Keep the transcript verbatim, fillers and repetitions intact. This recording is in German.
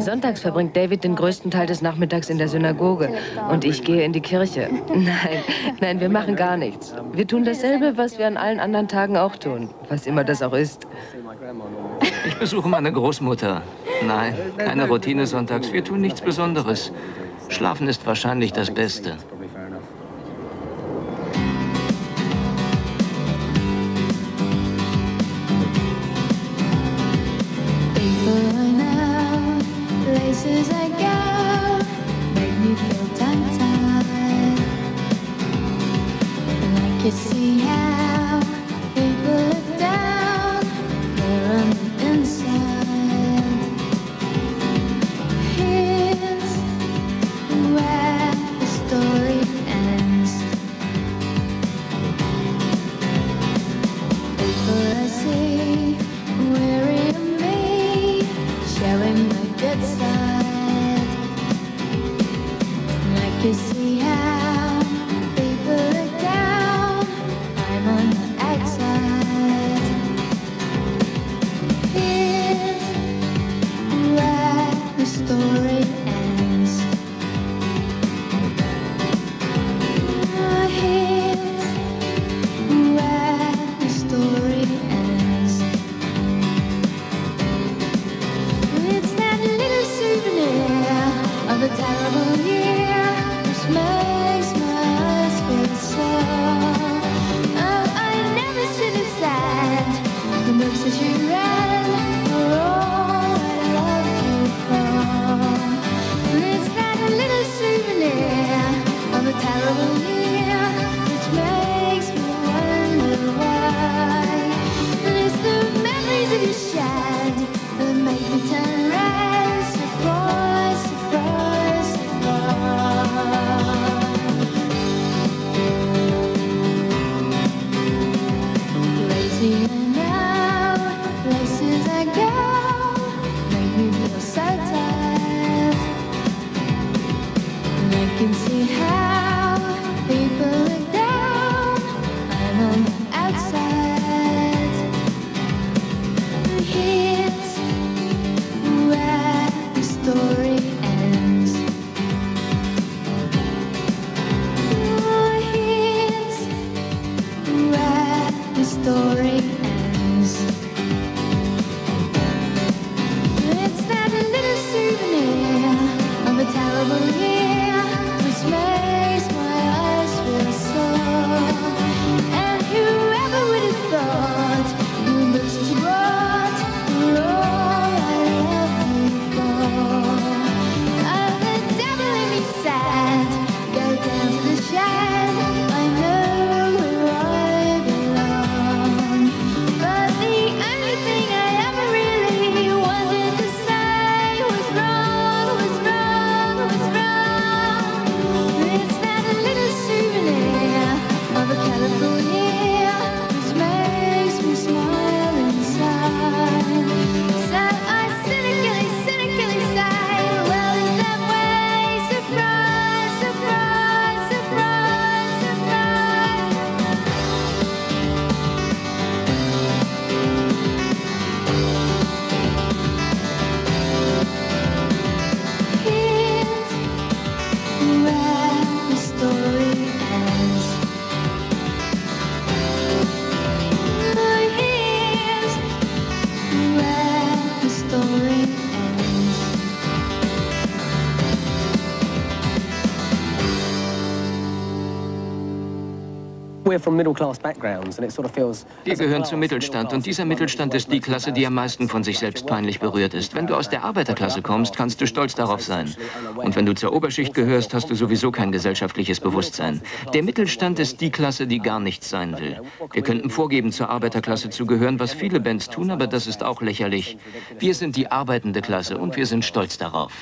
Sonntags verbringt David den größten Teil des Nachmittags in der Synagoge und ich gehe in die Kirche. Nein, nein, wir machen gar nichts. Wir tun dasselbe, was wir an allen anderen Tagen auch tun, was immer das auch ist. Ich besuche meine Großmutter. Nein, keine Routine sonntags. Wir tun nichts Besonderes. Schlafen ist wahrscheinlich das Beste. Wir gehören zum Mittelstand und dieser Mittelstand ist die Klasse, die am meisten von sich selbst peinlich berührt ist. Wenn du aus der Arbeiterklasse kommst, kannst du stolz darauf sein. Und wenn du zur Oberschicht gehörst, hast du sowieso kein gesellschaftliches Bewusstsein. Der Mittelstand ist die Klasse, die gar nichts sein will. Wir könnten vorgeben, zur Arbeiterklasse zu gehören, was viele Bands tun, aber das ist auch lächerlich. Wir sind die arbeitende Klasse und wir sind stolz darauf.